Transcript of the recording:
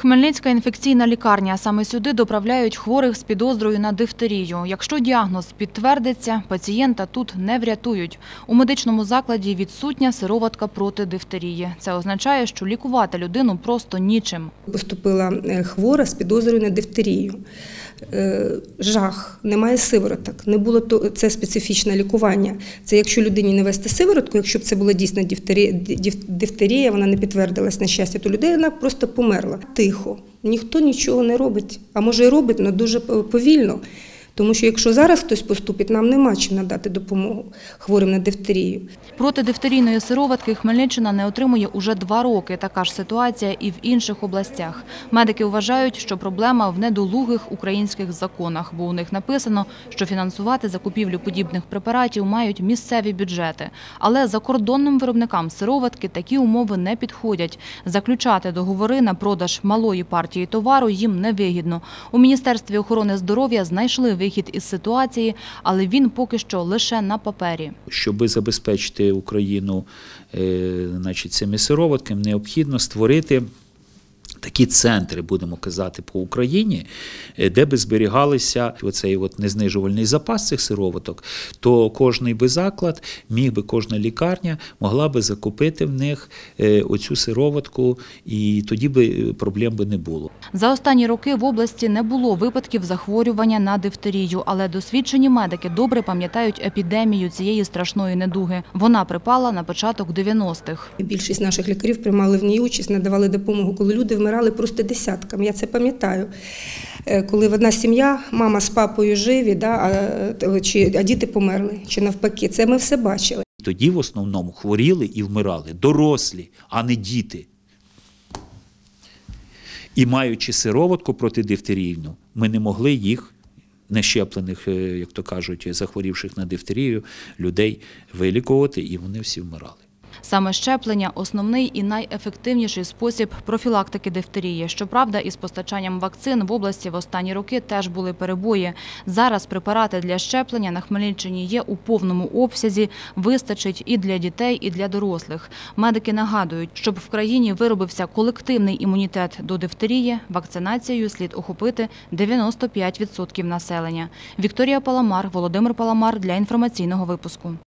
Хмельницька інфекційна лікарня. Саме сюди доправляють хворих з підозрою на дифтерію. Якщо діагноз підтвердиться, пацієнта тут не врятують. У медичному закладі відсутня сироватка проти дифтерії. Це означає, що лікувати людину просто нічим. Поступила хвора з підозрою на дифтерію. Жах, немає сивороток, не було це специфічне лікування. Це якщо людині не вести сиворотку, якщо б це була дійсно дифтерія, вона не підтвердилась, на щастя, то людина просто померла. Тихо, ніхто нічого не робить, а може і робить, але дуже повільно. Тому що якщо зараз хтось поступить, нам нема чим надати допомогу хворим на дифтерію. Проти дифтерійної сироватки Хмельниччина не отримує уже 2 роки. Така ж ситуація і в інших областях. Медики вважають, що проблема в недолугих українських законах, бо у них написано, що фінансувати закупівлю подібних препаратів мають місцеві бюджети. Але закордонним виробникам сироватки такі умови не підходять. Заключати договори на продаж малої партії товару їм невигідно. У Міністерстві охорони здоров'я знайшли вихід із ситуації, але він поки що лише на папері. Щоб забезпечити Україну цими сироватками, необхідно створити такі центри, будемо казати, по Україні, де би зберігалися оцей незнижувальний запас цих сироваток, то кожний би заклад, кожна лікарня могла би закупити в них оцю сироватку, і тоді би проблем не було. За останні роки в області не було випадків захворювання на дифтерію, але досвідчені медики добре пам'ятають епідемію цієї страшної недуги. Вона припала на початок 90-х. Більшість наших лікарів приймали в ній участь, надавали допомогу, коли люди вмирали просто десятками, я це пам'ятаю. Коли одна сім'я, мама з папою живі, а діти померли, чи навпаки, це ми все бачили. Тоді в основному хворіли і вмирали дорослі, а не діти. І маючи сироватку протидифтерійну, ми не могли їх, нещеплених, як то кажуть, захворівших на дифтерію, людей вилікувати, і вони всі вмирали. Саме щеплення – основний і найефективніший спосіб профілактики дифтерії. Щоправда, із постачанням вакцин в області в останні роки теж були перебої. Зараз препарати для щеплення на Хмельниччині є у повному обсязі, вистачить і для дітей, і для дорослих. Медики нагадують, щоб в країні виробився колективний імунітет до дифтерії, вакцинацією слід охопити 95% населення. Вікторія Паламар, Володимир Паламар для інформаційного випуску.